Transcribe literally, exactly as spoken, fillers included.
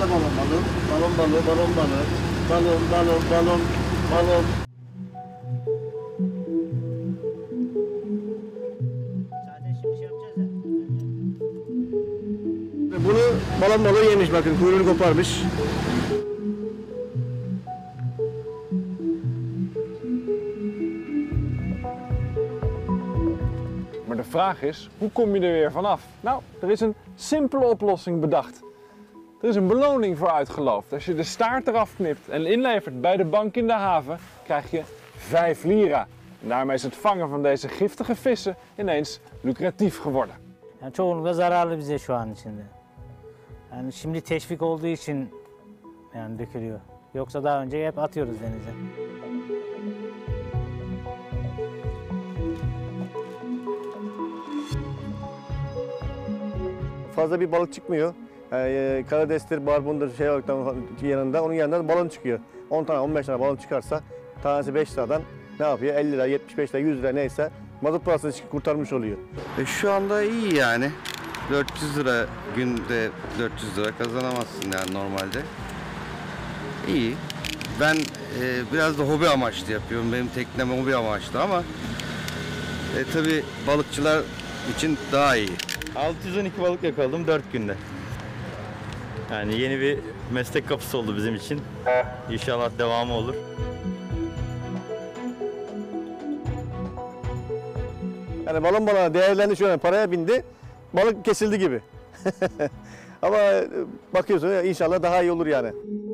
da balon balon, balon balon, balon balon, balon balon, balon balon. Zaten şimdi şey yapacağız ya. Bunu balon balon yemiş, bakın kuyruğunu koparmış. Maar de vraag is, hoe kom je er weer vanaf? Nou, er is een simpele oplossing bedacht. Er is een beloning voor uitgeloofd. Als je de staart eraf knipt en inlevert bij de bank in de haven, krijg je vijf lira. En daarmee is het vangen van deze giftige vissen ineens lucratief geworden. Yani çoğunlukla zararlı bize şu an içinde. Yani şimdi teşvik olduğu için yani dökülüyor. Yoksa daha önce hep atıyoruz denize. Fazla bir balık çıkmıyor. Ee, karidestir, barbundur, şey olarak yanında, onun yanında balon çıkıyor. on tane, on beş tane balon çıkarsa, tanesi beş liradan ne yapıyor? elli lira, yetmiş beş lira, yüz lira neyse, mazot parasını kurtarmış oluyor. E şu anda iyi yani. dört yüz lira, günde dört yüz lira kazanamazsın yani normalde. İyi. Ben e, biraz da hobi amaçlı yapıyorum. Benim teknem hobi amaçlı ama e, tabii balıkçılar için daha iyi. altı yüz on iki balık yakaladım dört günde. Yani yeni bir meslek kapısı oldu bizim için. İnşallah devamı olur. Yani balon balona değerlendi şu an, paraya bindi, balık kesildi gibi. Ama bakıyorsun inşallah daha iyi olur yani.